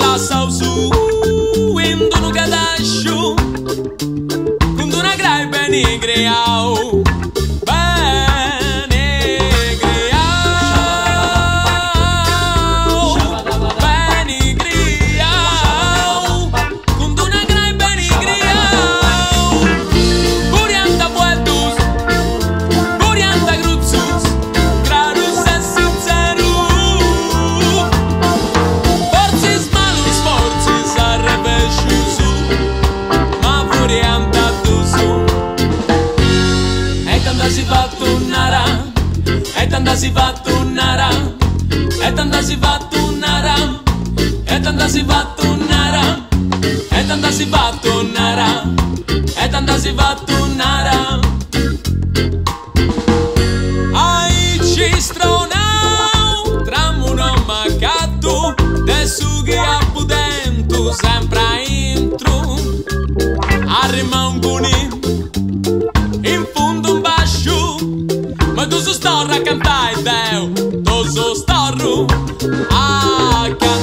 la sausu indunu gadashu kunduna grai benigreau e tanta si va tonnara ai cistronau tramuno macatto de sughi a pudento sempre intro arrimangoni in fondo un bascio ma tu so storra a cantare deo tu so storro a cantare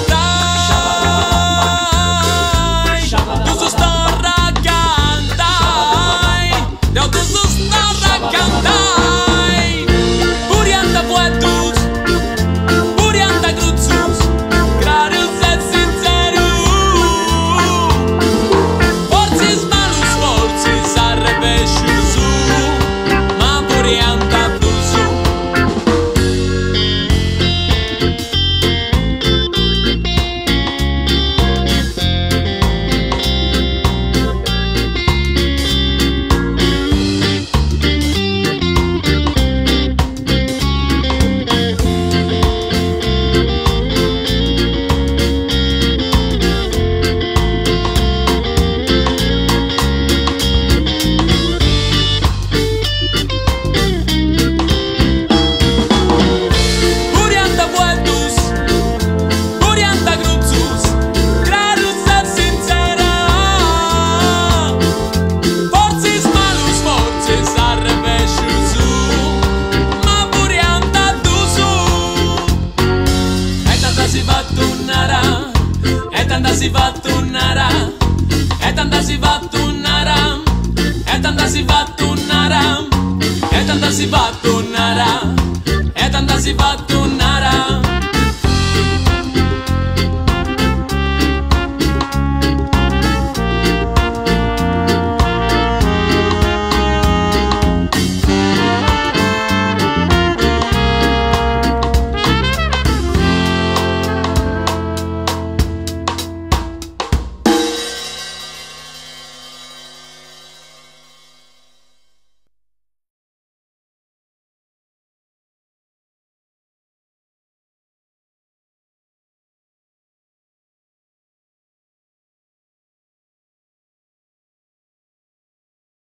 e tanta si va tonnara.